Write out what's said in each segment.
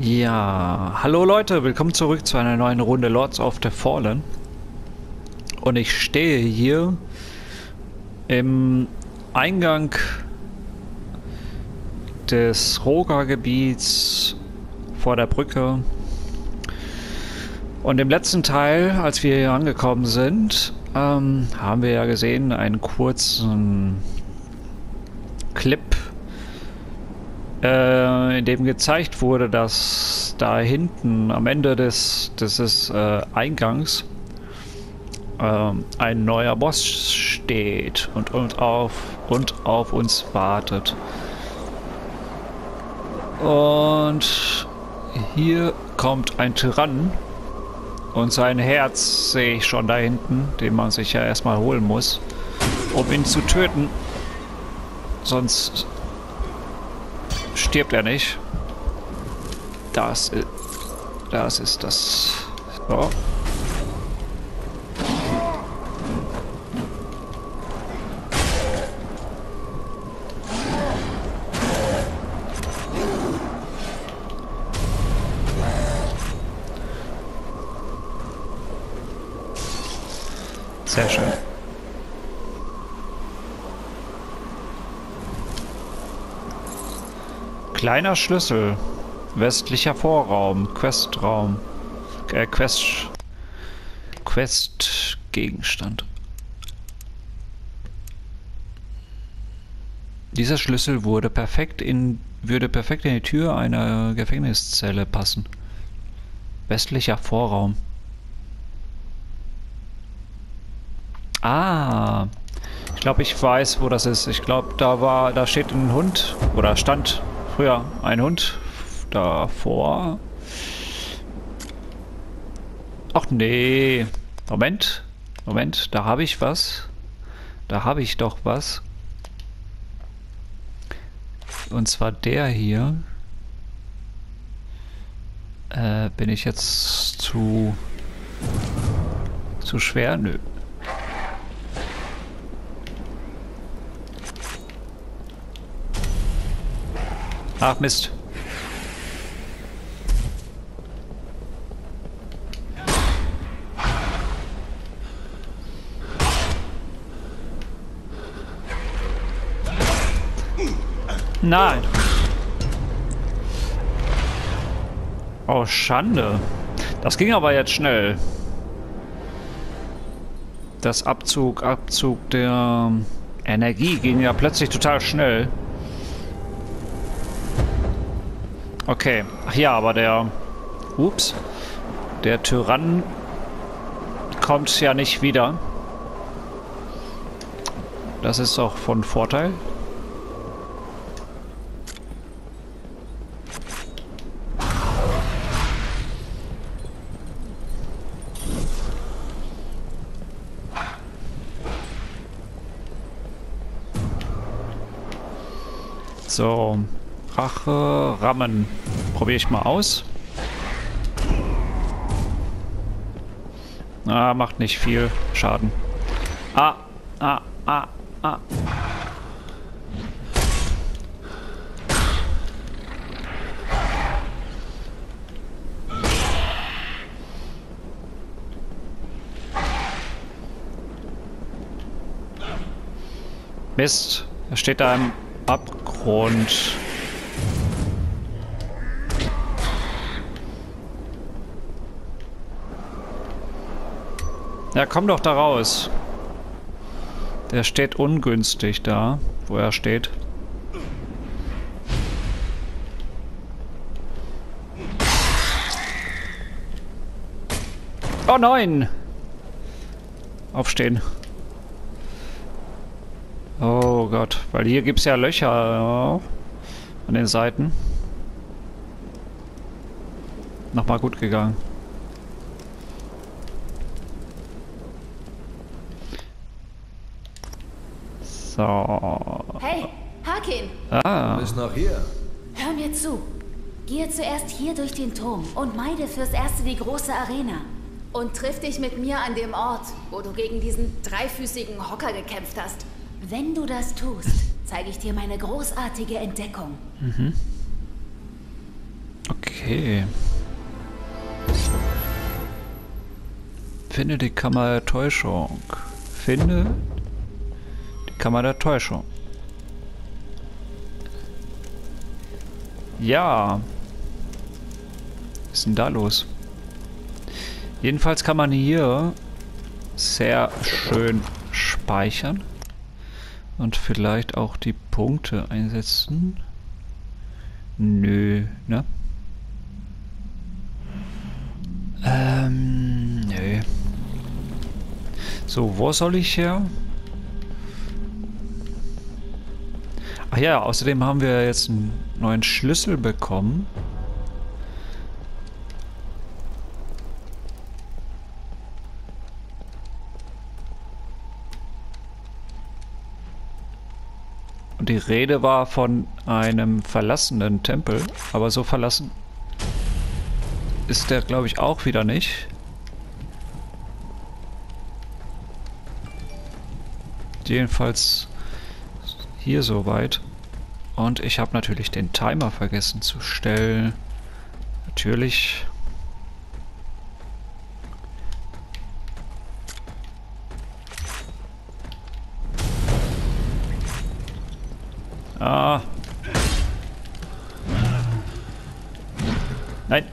Ja, hallo Leute, willkommen zurück zu einer neuen Runde Lords of the Fallen. Und ich stehe hier im Eingang des Rhogar-Gebiets vor der Brücke. Und im letzten Teil, als wir hier angekommen sind, haben wir ja gesehen einen kurzen Clip, in dem gezeigt wurde, dass da hinten am Ende des Eingangs ein neuer Boss steht und auf uns wartet. Und hier kommt ein Tyrann und sein Herz sehe ich schon da hinten, den man sich ja erstmal holen muss, um ihn zu töten. Sonst stirbt er nicht. Das ist das. So. Sehr schön. Kleiner Schlüssel. Westlicher Vorraum. Questraum. Questgegenstand. Dieser Schlüssel würde perfekt in die Tür einer Gefängniszelle passen. Westlicher Vorraum. Ah. Ich glaube, ich weiß, wo das ist. Ich glaube, da steht ein Hund oder stand. Ja, ein Hund davor. Ach nee. Moment. Da habe ich was. Da habe ich doch was. Und zwar der hier. Bin ich jetzt zu schwer? Nö. Ach Mist. Nein. Oh, Schande. Das ging aber jetzt schnell. Das Abzug der Energie ging ja plötzlich total schnell. Okay. Ach ja, aber der Tyrann kommt ja nicht wieder. Das ist auch von Vorteil. So. Rache, Rammen. Probiere ich mal aus. Ah, macht nicht viel Schaden. Ah. Mist. Er steht da im Abgrund. Ja, komm doch da raus. Der steht ungünstig da, wo er steht. Oh nein! Aufstehen. Oh Gott, weil hier gibt es ja Löcher an den Seiten. Nochmal gut gegangen. So. Hey, Hakin! Ah. Du bist noch hier. Hör mir zu. Gehe zuerst hier durch den Turm und meide fürs Erste die große Arena. Und triff dich mit mir an dem Ort, wo du gegen diesen dreifüßigen Hocker gekämpft hast. Wenn du das tust, zeige ich dir meine großartige Entdeckung. Mhm. Okay. Okay. Finde die Kammer der Täuschung. Finde die Kammer der Täuschung. Ja. Was ist denn da los? Jedenfalls kann man hier sehr schön speichern. Und vielleicht auch die Punkte einsetzen. Nö, ne? Nö. So, wo soll ich her? Ach ja, außerdem haben wir jetzt einen neuen Schlüssel bekommen. Die Rede war von einem verlassenen Tempel, aber so verlassen ist der, glaube ich, auch wieder nicht. Jedenfalls hier soweit. Und ich habe natürlich den Timer vergessen zu stellen. Natürlich. Ah. Nein.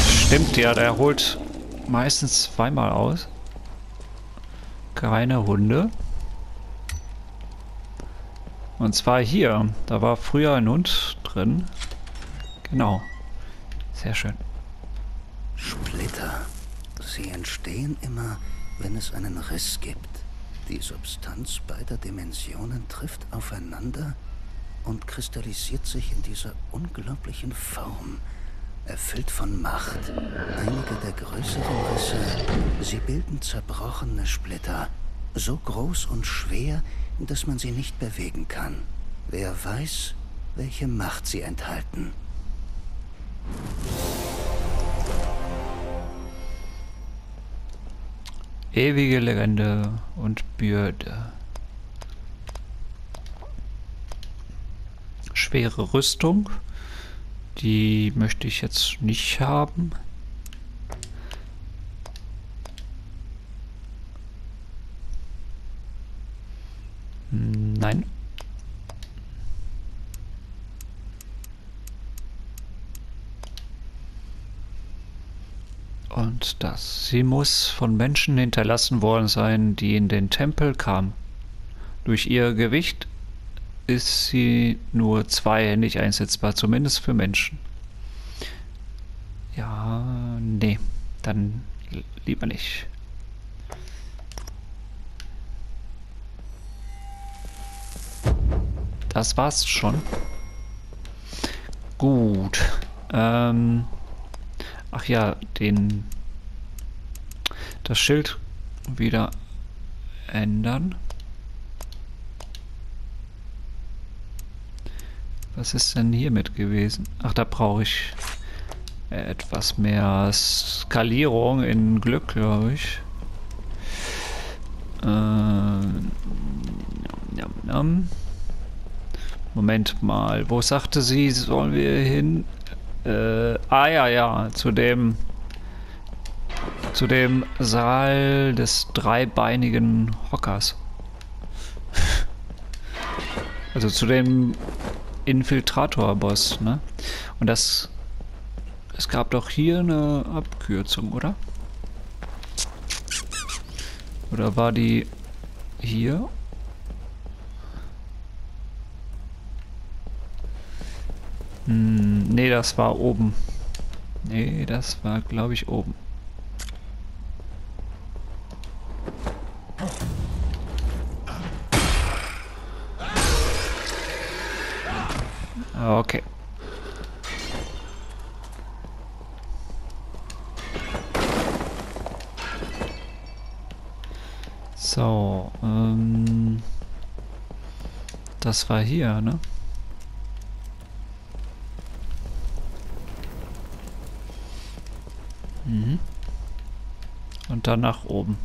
Stimmt ja, der holt meistens zweimal aus. Keine Hunde. Und zwar hier. Da war früher ein Hund drin. Genau. Sehr schön. Splitter. Sie entstehen immer, wenn es einen Riss gibt. Die Substanz beider Dimensionen trifft aufeinander und kristallisiert sich in dieser unglaublichen Form, erfüllt von Macht. Einige der größeren Risse, sie bilden zerbrochene Splitter, so groß und schwer, dass man sie nicht bewegen kann. Wer weiß, welche Macht sie enthalten. Ewige Legende und Bürde. Schwere Rüstung. Die möchte ich jetzt nicht haben. Nein. Und das. Sie muss von Menschen hinterlassen worden sein, die in den Tempel kamen. Durch ihr Gewicht ist sie nur zweihändig einsetzbar, zumindest für Menschen. Ja, nee, dann lieber nicht. Das war's schon. Gut. Ach ja, das Schild wieder ändern. Was ist denn hiermit gewesen? Ach, da brauche ich etwas mehr Skalierung in Glück, glaube ich. Moment mal, wo sagte sie, sollen wir hin? Ja, zu dem Saal des dreibeinigen Hockers. Also zu dem Infiltrator-Boss, ne? Und es gab doch hier eine Abkürzung, oder? Oder war die hier? Nee, das war oben. Nee, das war, glaube ich, oben. Okay. So, das war hier, ne? Und dann nach oben.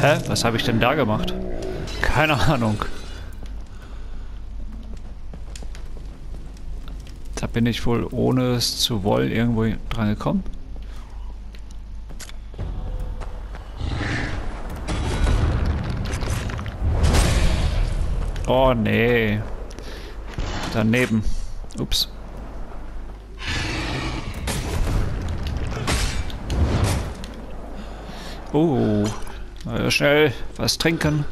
Hä? Was habe ich denn da gemacht? Keine Ahnung. Da bin ich wohl, ohne es zu wollen, irgendwo dran gekommen. Oh, nee. Daneben. Ups. Oh. Na, schnell was trinken.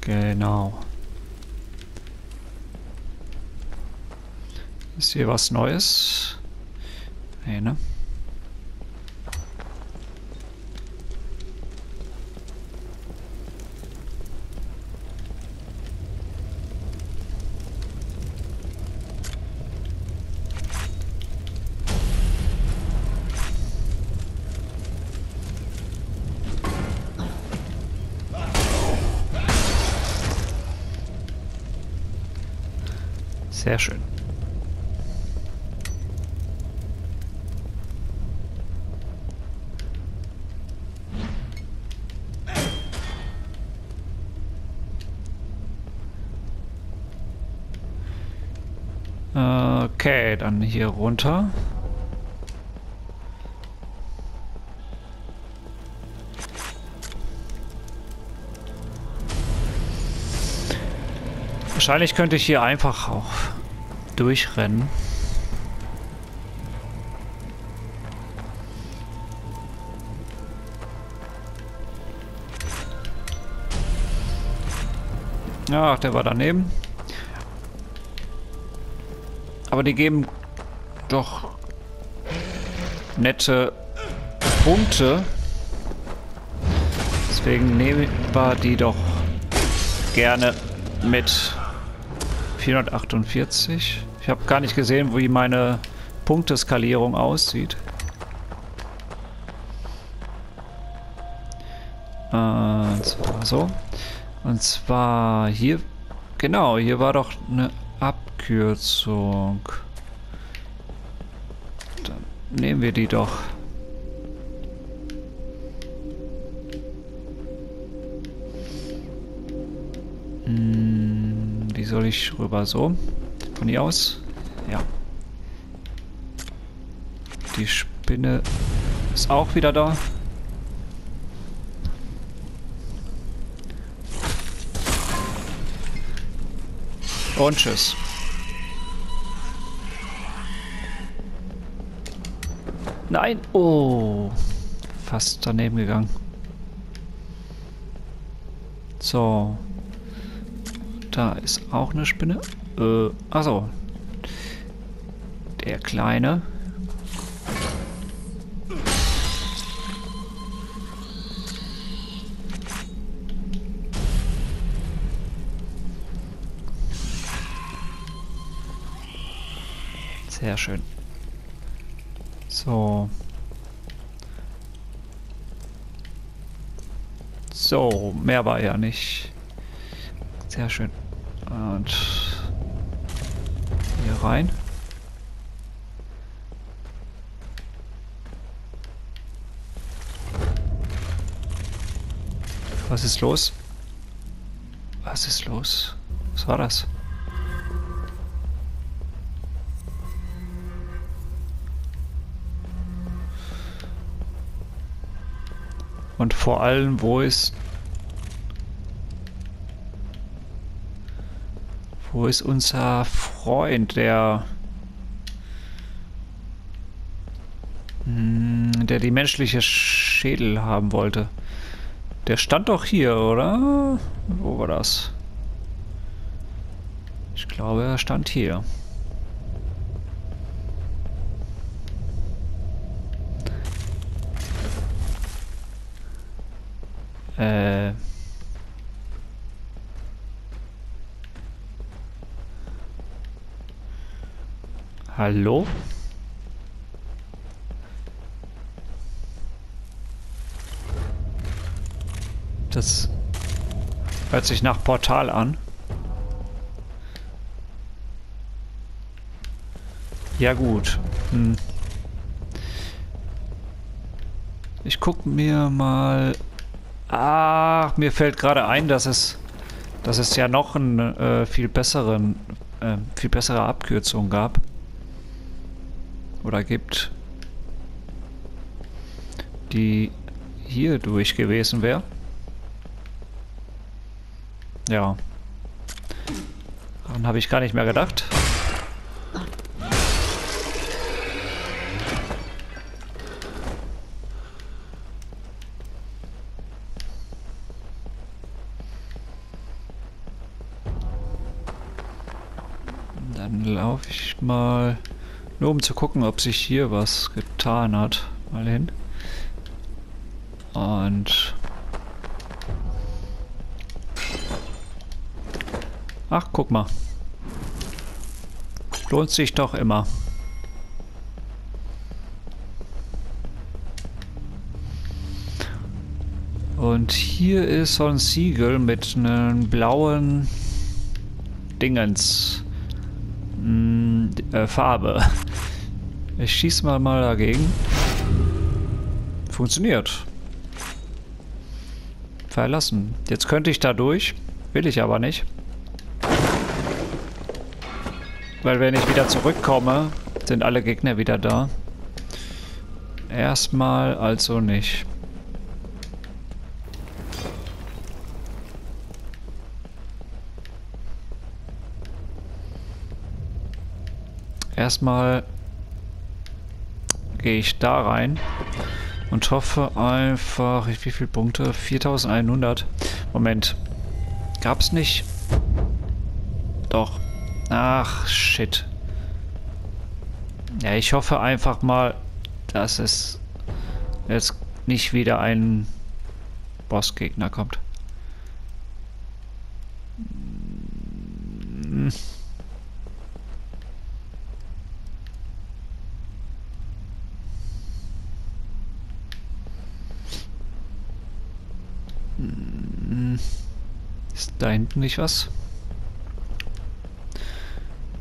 Genau. Ist hier was Neues? Nee, ne? Sehr schön. Okay, dann hier runter. Wahrscheinlich könnte ich hier einfach auch durchrennen. Ach, der war daneben. Aber die geben doch nette Punkte. Deswegen nehmen wir die doch gerne mit. 448. Ich habe gar nicht gesehen, wie meine Punkteskalierung aussieht. Und zwar so. Und zwar hier. Genau, hier war doch eine Abkürzung. Dann nehmen wir die doch. Wie soll ich rüber? So? Von hier aus? Ja. Die Spinne ist auch wieder da. Und tschüss. Nein! Oh! Fast daneben gegangen. So. Da ist auch eine Spinne. Achso. Der Kleine. Sehr schön. So. So, mehr war ja nicht. Sehr schön. Und hier rein. Was ist los? Was ist los? Was war das? Und vor allem, wo ist unser Freund, der die menschliche Schädel haben wollte? Der stand doch hier, oder? Wo war das? Ich glaube, er stand hier. Hallo? Das Hört sich nach Portal an. Ja gut. Hm. Ich guck mir mal... Ah, mir fällt gerade ein, dass es ja noch eine viel bessere Abkürzung gab. Oder gibt. Die hier durch gewesen wäre. Ja. Daran habe ich gar nicht mehr gedacht. Dann laufe ich mal, nur um zu gucken, ob sich hier was getan hat, mal hin. Und... Ach, guck mal. Lohnt sich doch immer. Und hier ist so ein Siegel mit einem blauen Dingens. Farbe. Ich schieß mal dagegen. Funktioniert. Verlassen. Jetzt könnte ich da durch. Will ich aber nicht. Weil wenn ich wieder zurückkomme, sind alle Gegner wieder da. Erstmal also nicht. Erstmal gehe ich da rein und hoffe einfach, wie viele Punkte? 4100. Moment. Gab's nicht? Doch. Ach, shit. Ja, ich hoffe einfach mal, dass es jetzt nicht wieder ein Bossgegner kommt. Hm. Ist da hinten nicht was?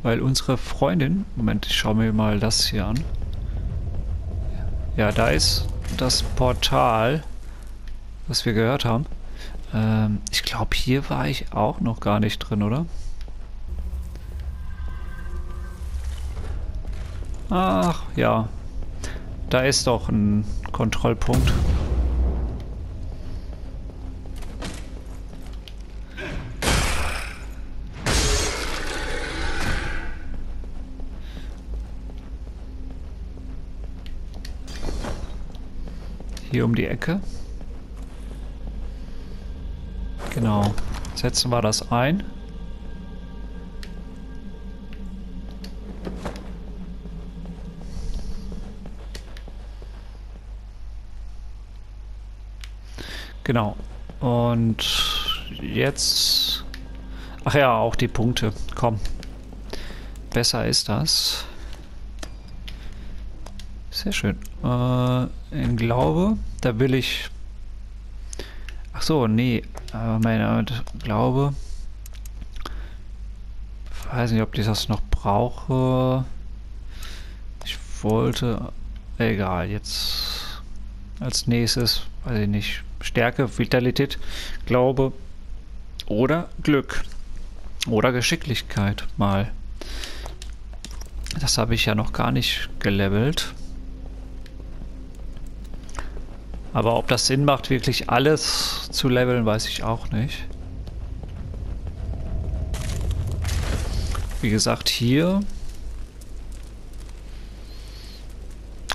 Weil unsere Freundin... Moment, ich schaue mir mal das hier an. Ja, da ist das Portal, was wir gehört haben. Ich glaube, hier war ich auch noch gar nicht drin, oder? Ach, ja. Da ist doch ein Kontrollpunkt. Hier um die Ecke. Genau. Setzen wir das ein. Genau. Und jetzt... Ach ja, auch die Punkte. Komm. Besser ist das. Sehr schön. Ich glaube, da will ich... Ach so, nee. Glaube... Ich weiß nicht, ob ich das noch brauche. Ich wollte... Egal, jetzt... Als nächstes, weiß ich nicht. Stärke, Vitalität, Glaube oder Glück. Oder Geschicklichkeit mal. Das habe ich ja noch gar nicht gelevelt. Aber ob das Sinn macht, wirklich alles zu leveln, weiß ich auch nicht. Wie gesagt, hier...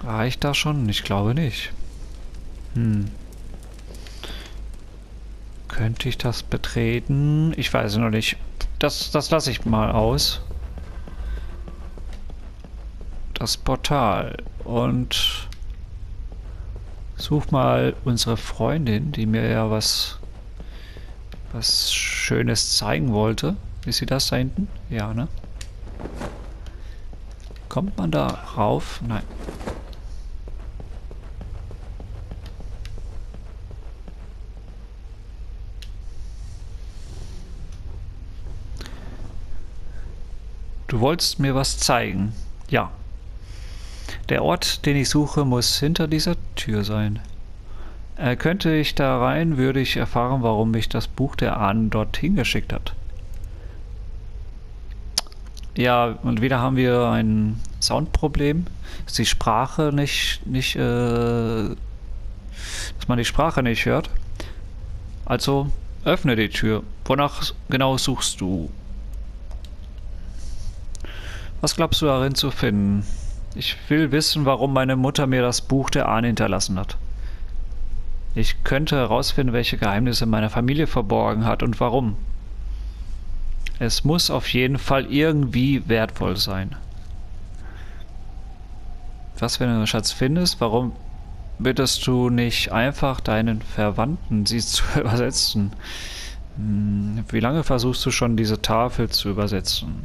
Reicht das schon? Ich glaube nicht. Hm. Könnte ich das betreten? Ich weiß noch nicht. Das lasse ich mal aus. Das Portal. Und... Such mal unsere Freundin, die mir ja was Schönes zeigen wollte. Ist sie das da hinten? Ja, ne? Kommt man da rauf? Nein. Du wolltest mir was zeigen. Ja. Der Ort, den ich suche, muss hinter dieser Tür sein. Könnte ich da rein, würde ich erfahren, warum mich das Buch der Ahnen dorthin geschickt hat. Ja, und wieder haben wir ein Soundproblem. Dass die Sprache dass man die Sprache nicht hört. Also, öffne die Tür. Wonach genau suchst du? Was glaubst du darin zu finden? Ich will wissen, warum meine Mutter mir das Buch der Ahnen hinterlassen hat. Ich könnte herausfinden, welche Geheimnisse meine Familie verborgen hat und warum. Es muss auf jeden Fall irgendwie wertvoll sein. Was, wenn du einen Schatz findest? Warum bittest du nicht einfach deinen Verwandten, sie zu übersetzen? Wie lange versuchst du schon, diese Tafel zu übersetzen?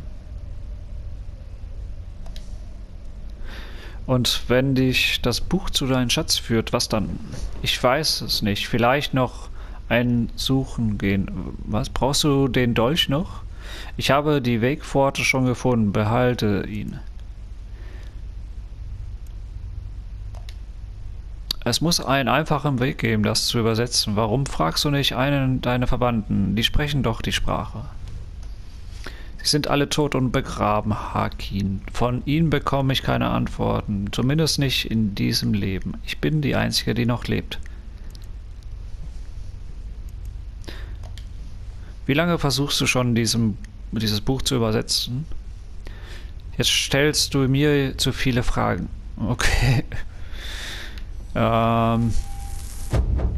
Und wenn dich das Buch zu deinem Schatz führt, was dann? Ich weiß es nicht. Vielleicht noch ein Suchen gehen. Was? Brauchst du den Dolch noch? Ich habe die Wegpforte schon gefunden. Behalte ihn. Es muss einen einfachen Weg geben, das zu übersetzen. Warum fragst du nicht einen deiner Verwandten? Die sprechen doch die Sprache. Sie sind alle tot und begraben, Hakin. Von ihnen bekomme ich keine Antworten. Zumindest nicht in diesem Leben. Ich bin die Einzige, die noch lebt. Wie lange versuchst du schon, dieses Buch zu übersetzen? Jetzt stellst du mir zu viele Fragen. Okay.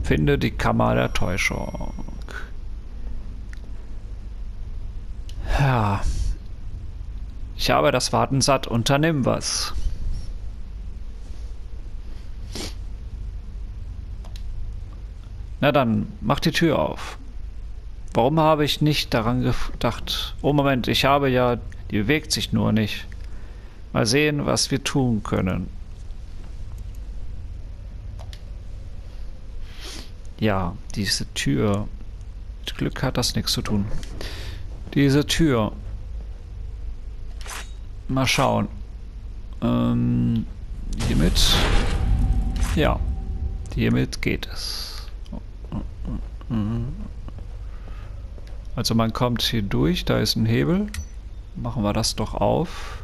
Finde die Kammer der Täuschung. Ja. Ich habe das Warten satt. Unternimm was. Na dann, mach die Tür auf. Warum habe ich nicht daran gedacht? Oh Moment, ich habe ja... Die bewegt sich nur nicht. Mal sehen, was wir tun können. Ja, diese Tür. Mit Glück hat das nichts zu tun. Diese Tür. Mal schauen. Hiermit. Ja. Hiermit geht es. Also man kommt hier durch. Da ist ein Hebel. Machen wir das doch auf.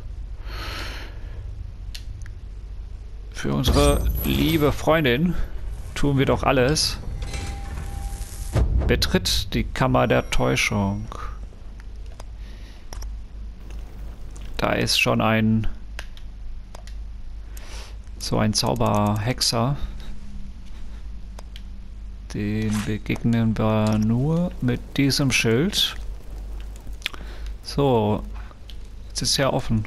Für unsere liebe Freundin tun wir doch alles. Betritt die Kammer der Täuschung. Da ist schon ein Zauberhexer. Den begegnen wir nur mit diesem Schild. So, jetzt ist ja offen.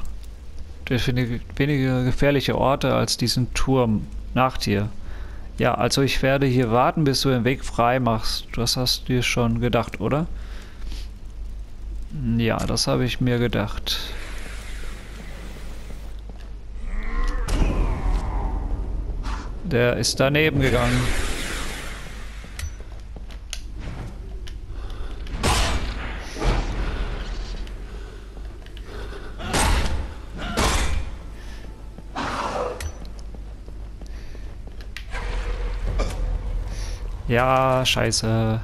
Durch weniger gefährliche Orte als diesen Turm nach dir. Ja, also ich werde hier warten, bis du den Weg frei machst. Das hast du dir schon gedacht, oder? Ja, das habe ich mir gedacht. Der ist daneben gegangen. Ja, scheiße.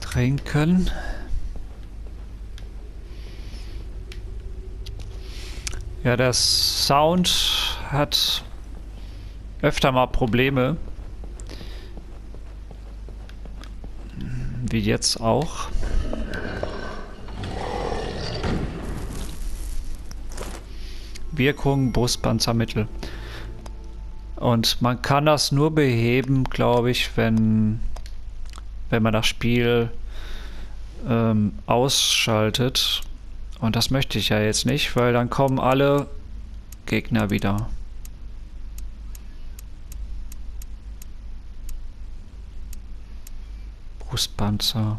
Trinken. Ja, der Sound hat öfter mal Probleme. Wie jetzt auch. Wirkung Brustpanzermittel. Und man kann das nur beheben, glaube ich, wenn man das Spiel ausschaltet. Und das möchte ich ja jetzt nicht, weil dann kommen alle Gegner wieder. Fußpanzer.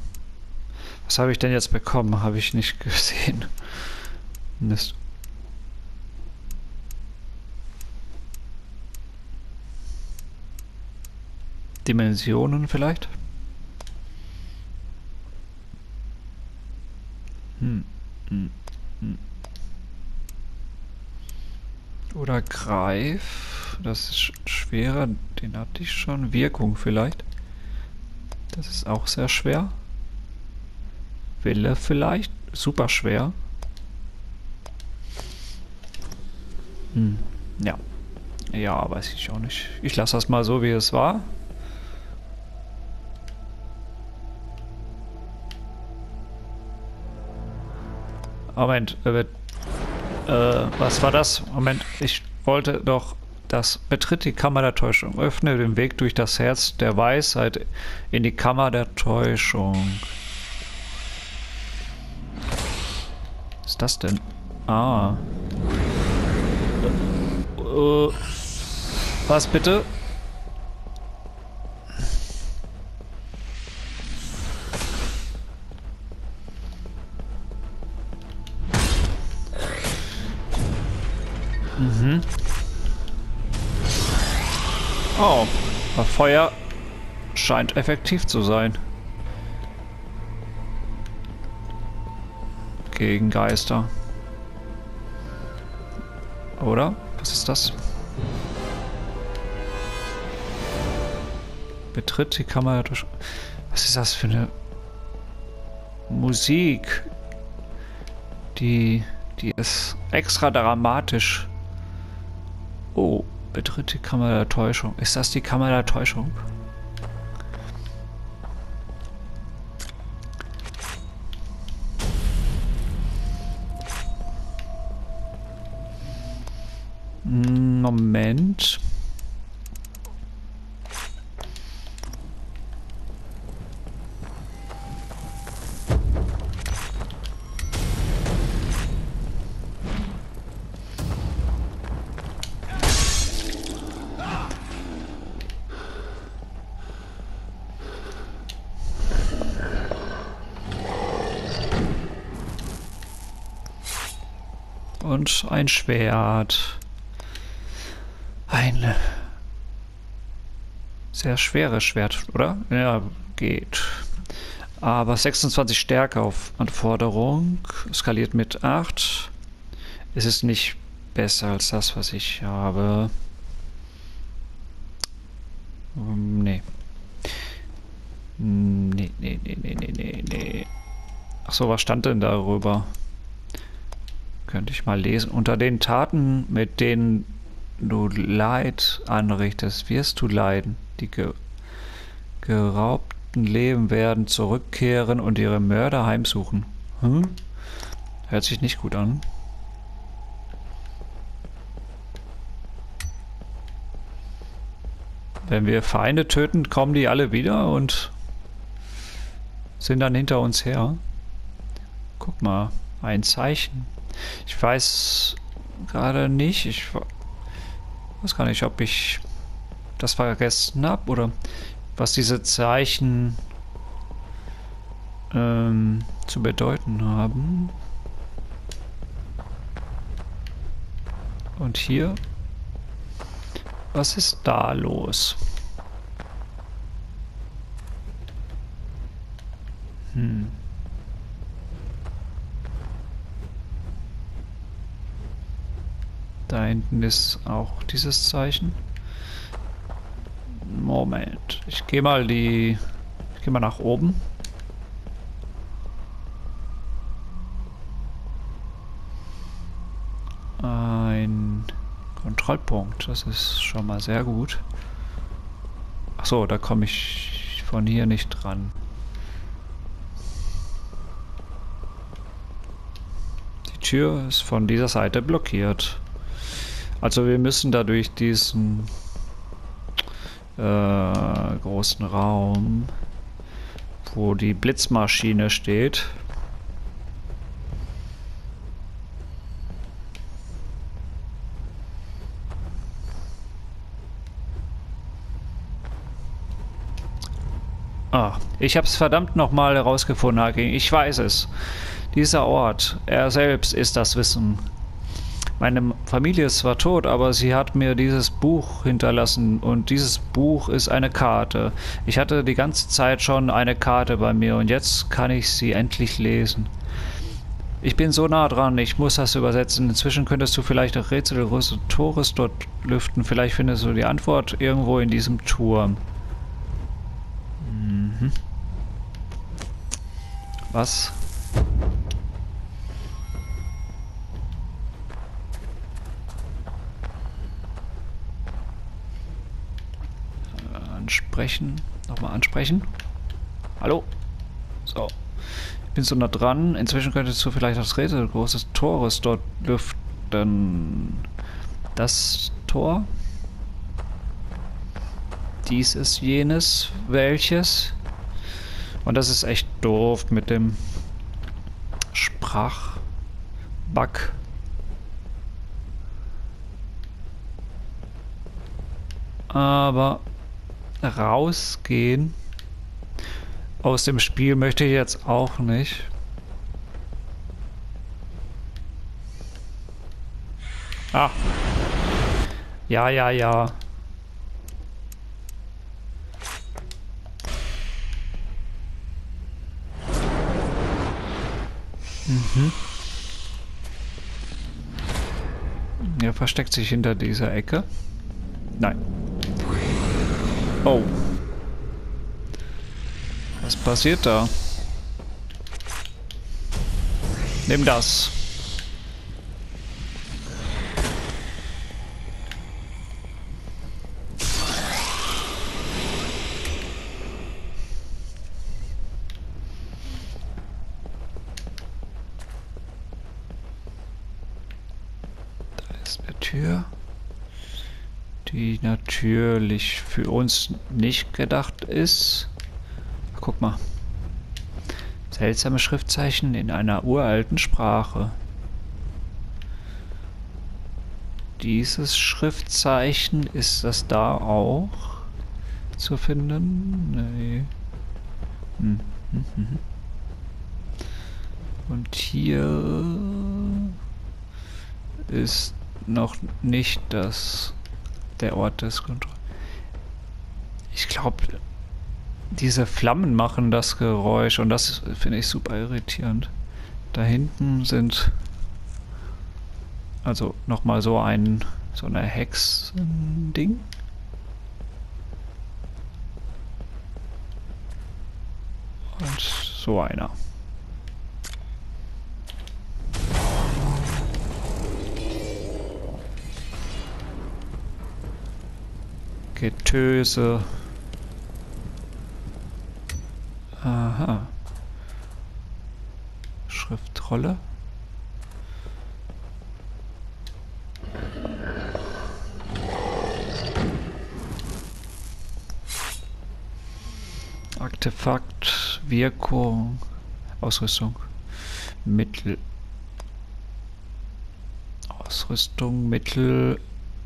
Was habe ich denn jetzt bekommen? Habe ich nicht gesehen. Mist. Dimensionen vielleicht? Oder Greif. Das ist schwerer. Den hatte ich schon. Wirkung vielleicht. Das ist auch sehr schwer. Wille vielleicht. Super schwer. Ja. Ja, weiß ich auch nicht. Ich lasse das mal so, wie es war. Moment. Was war das? Moment, ich wollte doch das. Betritt die Kammer der Täuschung. Öffne den Weg durch das Herz der Weisheit in die Kammer der Täuschung. Was ist das denn? Ah. Was bitte? Oh, das Feuer scheint effektiv zu sein. Gegen Geister. Oder? Was ist das? Betritt die Kammer durch... Was ist das für eine... Musik? Die ist extra dramatisch. Oh, betritt die Kammer der Täuschung. Ist das die Kammer der Täuschung? Moment. Und ein Schwert. Ein sehr schweres Schwert, oder? Ja, geht. Aber 26 Stärke auf Anforderung. Skaliert mit 8. Es ist nicht besser als das, was ich habe. Nee. Nee. Achso, was stand denn darüber? Könnte ich mal lesen. Unter den Taten, mit denen du Leid anrichtest, wirst du leiden. Die geraubten Leben werden zurückkehren und ihre Mörder heimsuchen. Hört sich nicht gut an. Wenn wir Feinde töten, kommen die alle wieder und sind dann hinter uns her. Guck mal, ein Zeichen. Ich weiß gerade nicht. Ich weiß gar nicht, ob ich das vergessen habe oder was diese Zeichen zu bedeuten haben. Und hier, was ist da los? Da hinten ist auch dieses Zeichen. Moment. Ich gehe mal nach oben. Ein Kontrollpunkt. Das ist schon mal sehr gut. Achso, da komme ich von hier nicht dran. Die Tür ist von dieser Seite blockiert. Also wir müssen dadurch diesen großen Raum, wo die Blitzmaschine steht. Ah, ich hab's verdammt nochmal herausgefunden, Hakin. Ich weiß es. Dieser Ort, er selbst ist das Wissen. Meine Familie ist zwar tot, aber sie hat mir dieses Buch hinterlassen und dieses Buch ist eine Karte. Ich hatte die ganze Zeit schon eine Karte bei mir und jetzt kann ich sie endlich lesen. Ich bin so nah dran, ich muss das übersetzen. Inzwischen könntest du vielleicht das Rätsel des Tores dort lüften. Vielleicht findest du die Antwort irgendwo in diesem Turm. Mhm. Was? Ansprechen. Nochmal ansprechen. Hallo? So. Ich bin so nah dran. Inzwischen könntest du vielleicht das Rätsel großes Tores dort lüften. Das Tor? Dies ist jenes. Welches? Und das ist echt doof mit dem Sprachbug. Aber rausgehen aus dem Spiel möchte ich jetzt auch nicht. Ah. Ja, ja, ja. Mhm. Er versteckt sich hinter dieser Ecke. Nein. Oh. Was passiert da? Nimm das. Da ist eine Tür, die natürlich für uns nicht gedacht ist. Guck mal. Seltsame Schriftzeichen in einer uralten Sprache. Dieses Schriftzeichen, ist das da auch zu finden? Nee. Hm. Und hier ist noch nicht das der Ort des Kontrolls. Ich glaube, diese Flammen machen das Geräusch und das finde ich super irritierend. Da hinten sind also nochmal so eine Hexending. Und so einer. Getöse. Aha. Schriftrolle. Artefakt, Wirkung, Ausrüstung, Mittel. Ausrüstung, Mittel,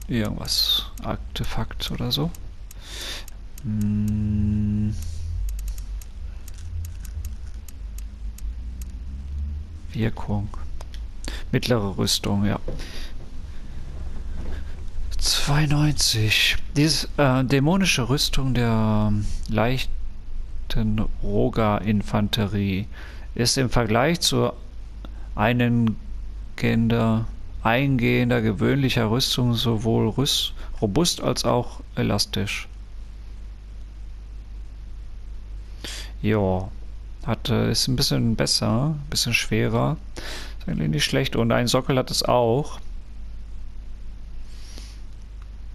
irgendwas. Artefakt oder so. Hm. Wirkung. Mittlere Rüstung, ja. 92. Diese dämonische Rüstung der leichten Rhogar-Infanterie ist im Vergleich zu eingehender gewöhnlicher Rüstung sowohl robust als auch elastisch. Ja. Ist ein bisschen besser, ein bisschen schwerer. Ist eigentlich nicht schlecht. Und ein Sockel hat es auch.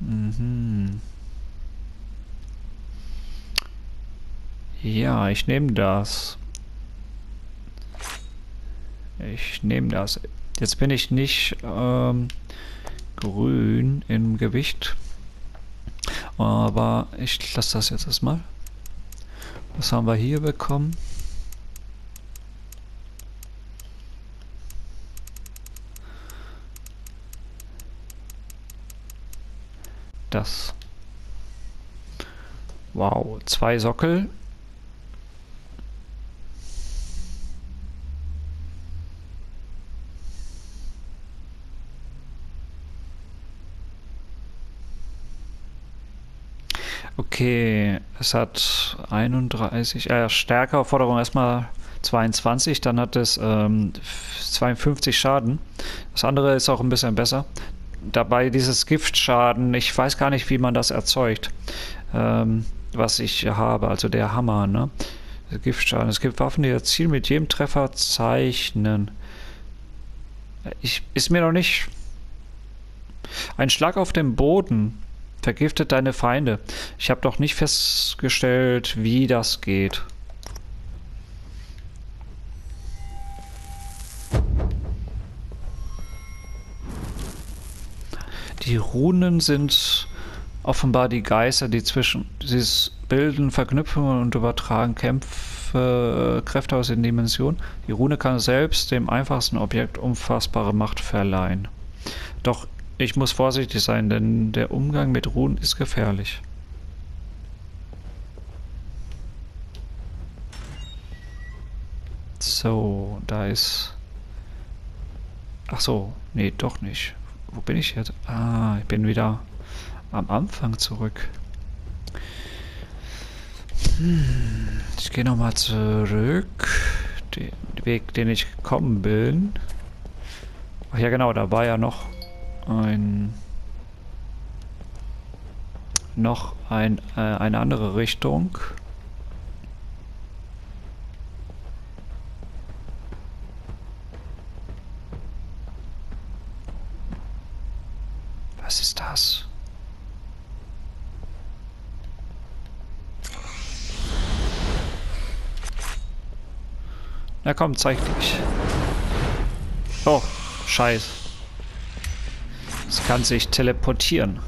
Mhm. Ja, ich nehme das. Ich nehme das. Jetzt bin ich nicht grün im Gewicht. Aber ich lasse das jetzt erstmal. Was haben wir hier bekommen? Das. Wow, 2 Sockel. Okay, es hat 31, stärkere Forderung erstmal 22, dann hat es 52 Schaden. Das andere ist auch ein bisschen besser. Dabei dieses Giftschaden, ich weiß gar nicht, wie man das erzeugt, was ich habe, also der Hammer, ne? Giftschaden. Es gibt Waffen, die das Ziel mit jedem Treffer zeichnen. Ist mir noch nicht... Ein Schlag auf dem Boden vergiftet deine Feinde. Ich habe doch nicht festgestellt, wie das geht. Die Runen sind offenbar die Geister, die sie bilden Verknüpfungen und übertragen Kräfte aus den Dimensionen. Die Rune kann selbst dem einfachsten Objekt unfassbare Macht verleihen. Doch ich muss vorsichtig sein, denn der Umgang mit Runen ist gefährlich. So, da ist... Ach so, nee, doch nicht. Wo bin ich jetzt? Ah, ich bin wieder am Anfang zurück. Ich gehe nochmal zurück. Den Weg, den ich gekommen bin. Ach ja, genau, da war ja noch... eine andere Richtung. Was ist das? Na komm, zeig dich. Oh, Scheiße. Es kann sich teleportieren.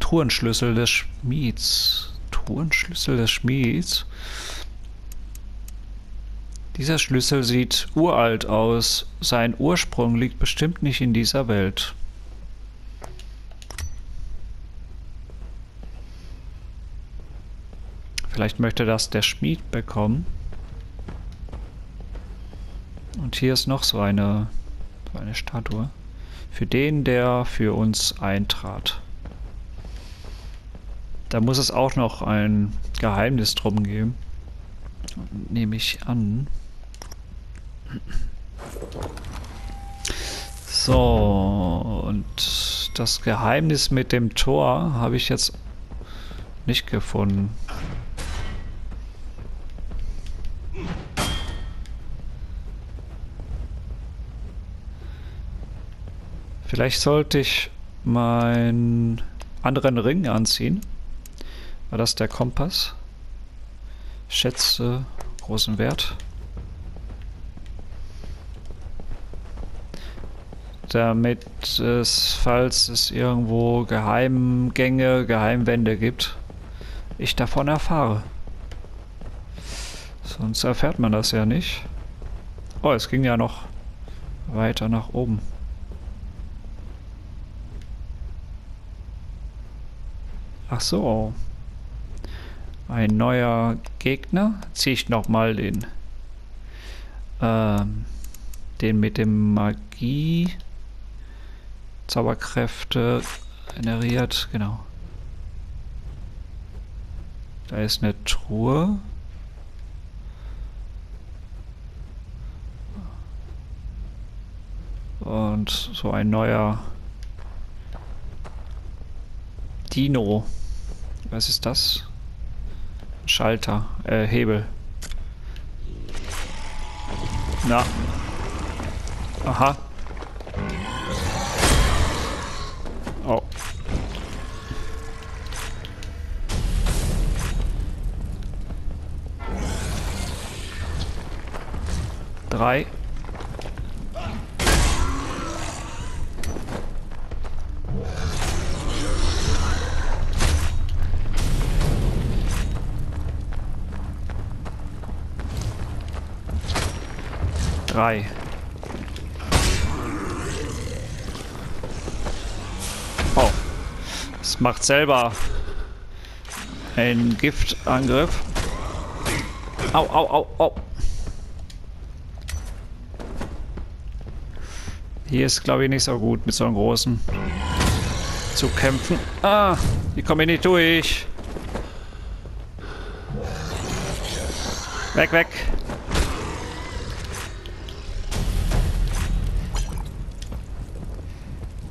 Truhenschlüssel des Schmieds. Truhenschlüssel des Schmieds. Dieser Schlüssel sieht uralt aus. Sein Ursprung liegt bestimmt nicht in dieser Welt. Vielleicht möchte das der Schmied bekommen. Und hier ist noch so eine Statue. Für den, der für uns eintrat. Da muss es auch noch ein Geheimnis drum geben. Nehme ich an. So, und das Geheimnis mit dem Tor habe ich jetzt nicht gefunden. Vielleicht sollte ich meinen anderen Ring anziehen. War das der Kompass? Schätze großen Wert. Damit es, falls es irgendwo Geheimgänge, Geheimwände gibt, ich davon erfahre. Sonst erfährt man das ja nicht. Oh, es ging ja noch weiter nach oben. Ach so. Ein neuer Gegner. Ziehe ich nochmal den mit dem Magie Zauberkräfte generiert. Genau. Da ist eine Truhe. Und so ein neuer Dino. Was ist das? Schalter, Hebel. Na. Aha. Oh. Drei. 3. Oh. Es macht selber einen Giftangriff. Au, au, au, au. Hier ist, glaube ich, nicht so gut mit so einem großen zu kämpfen. Ah, die komme ich nicht durch. Weg, weg.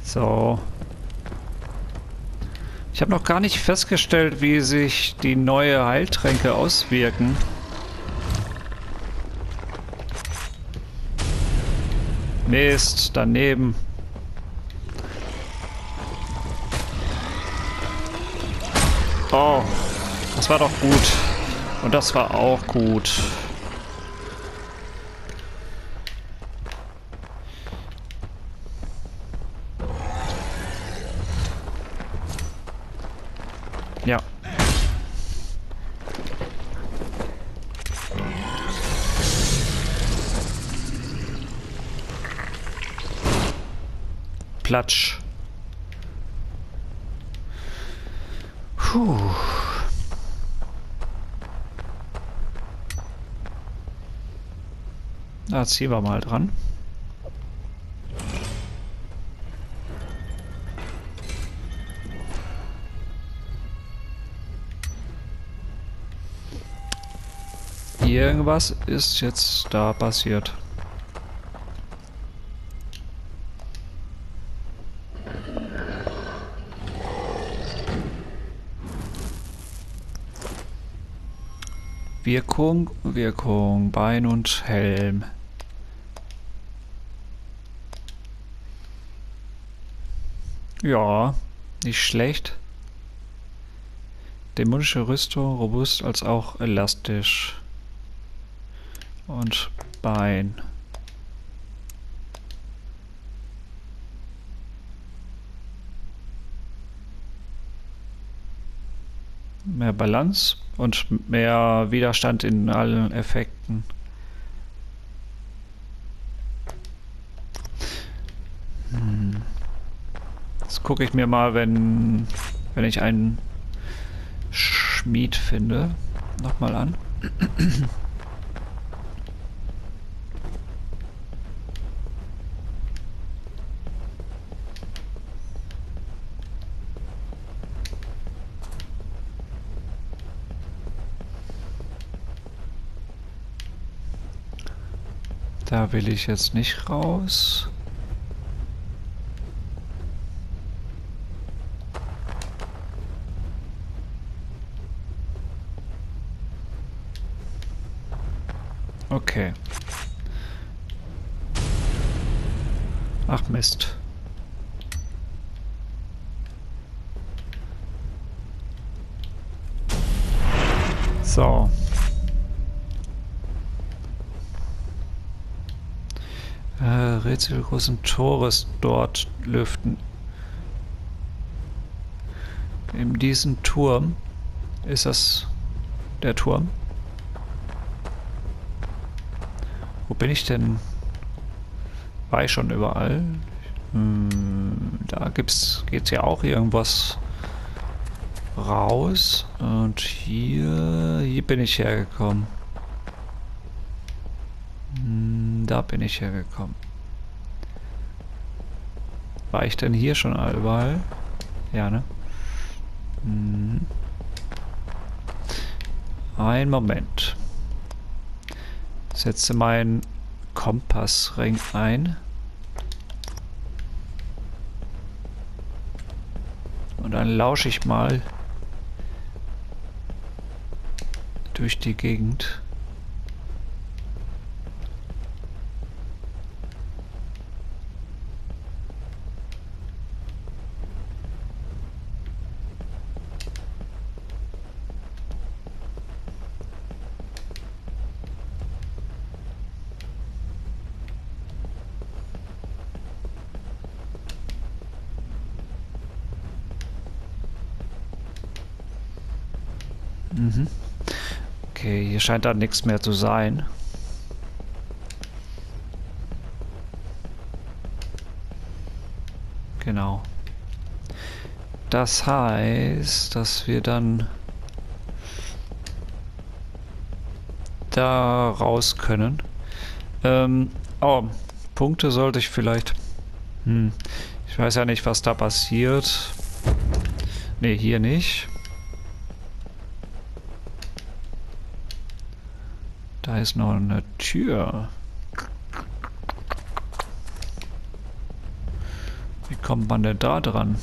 So. Ich habe noch gar nicht festgestellt, wie sich die neue Heiltränke auswirken. Mist, daneben. Oh, das war doch gut. Und das war auch gut. Ja. Platsch. Puh. Da ziehen wir mal dran. Irgendwas ist jetzt da passiert. Wirkung, Wirkung, Bein und Helm. Ja, nicht schlecht. Dämonische Rüstung, robust als auch elastisch. Und Bein. Mehr Balance und mehr Widerstand in allen Effekten. Das gucke ich mir mal, wenn ich einen Schmied finde, nochmal an. Da will ich jetzt nicht raus. Okay. Ach Mist. So. Rätsel großen Tores dort lüften. In diesem Turm ist das der Turm. Wo bin ich denn? War ich schon überall? Da geht's ja auch irgendwas raus. Und hier bin ich hergekommen. Da bin ich hergekommen. War ich denn hier schon überall? Ja, ne? Hm. Ein Moment. Setze meinen Kompassring ein. Und dann lausche ich mal durch die Gegend. Okay, hier scheint da nichts mehr zu sein. Genau. Das heißt, dass wir dann da raus können. Oh, Punkte sollte ich vielleicht... ich weiß ja nicht, was da passiert. Ne, hier nicht. Da ist noch eine Tür. Wie kommt man denn da dran?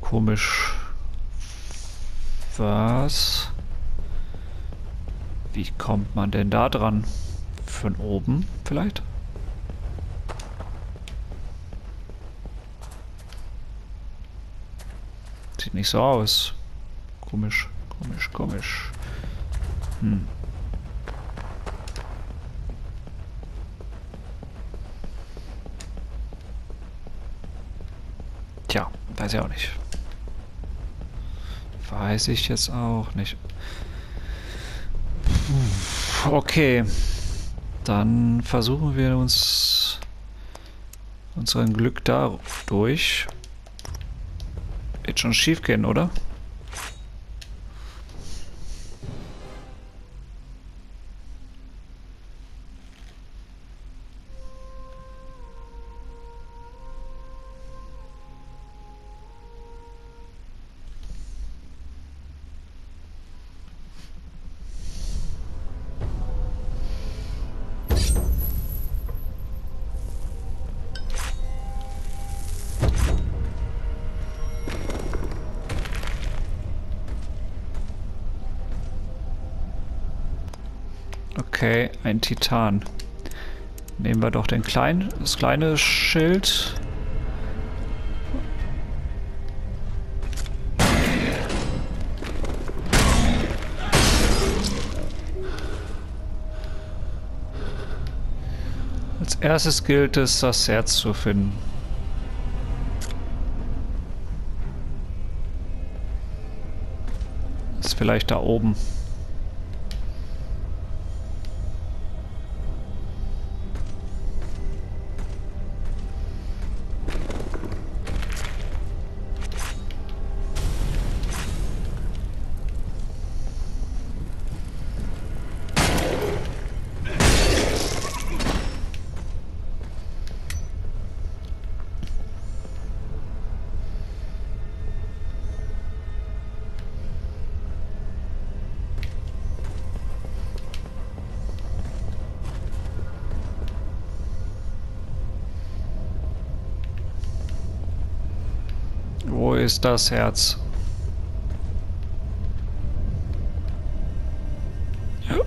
Komisch. Was? Wie kommt man denn da dran? Von oben vielleicht? Sieht nicht so aus. Komisch, komisch, komisch. Tja, weiß ich auch nicht. Weiß ich jetzt auch nicht. Okay. Dann versuchen wir uns unseren Glück dadurch. Wird schon schief gehen, oder? Okay, ein Titan. Nehmen wir doch den kleinen, das kleine Schild. Als erstes gilt es, das Herz zu finden. Ist vielleicht da oben. Wo ist das Herz?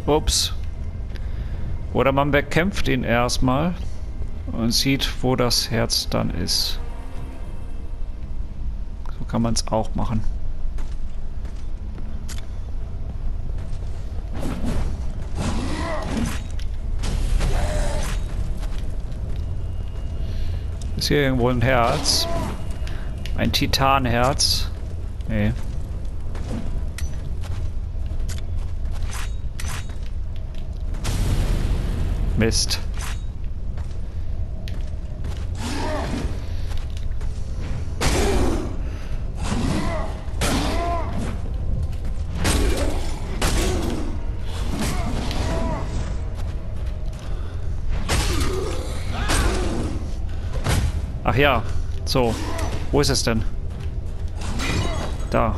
Ups. Oder man bekämpft ihn erstmal und sieht, wo das Herz dann ist. So kann man es auch machen. Ist hier irgendwo ein Herz? Ein Titanherz. Nee. Mist. Ach ja, so. Wo ist es denn? Da.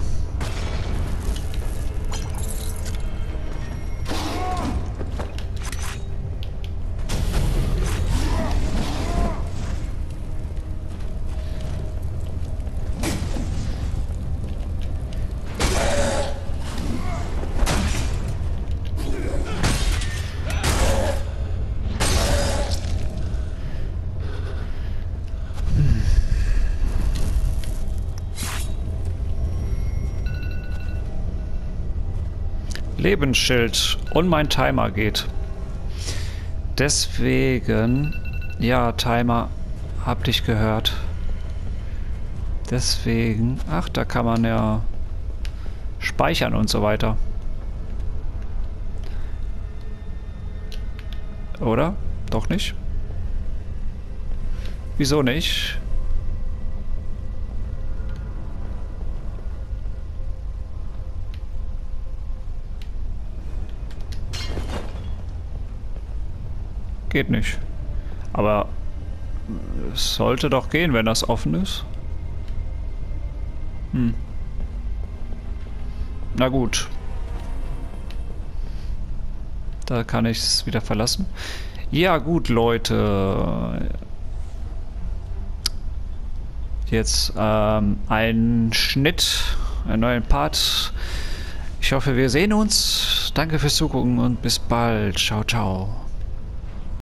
Lebensschild und mein Timer geht. Deswegen, ja, Timer Hab dich gehört. Deswegen... Ach, da kann man ja speichern und so weiter. Oder? Doch nicht? Wieso nicht? Geht nicht. Aber es sollte doch gehen, wenn das offen ist. Hm. Na gut. Da kann ich es wieder verlassen. Ja gut, Leute. Jetzt einen Schnitt, einen neuen Part. Ich hoffe, wir sehen uns. Danke fürs Zugucken und bis bald. Ciao, ciao.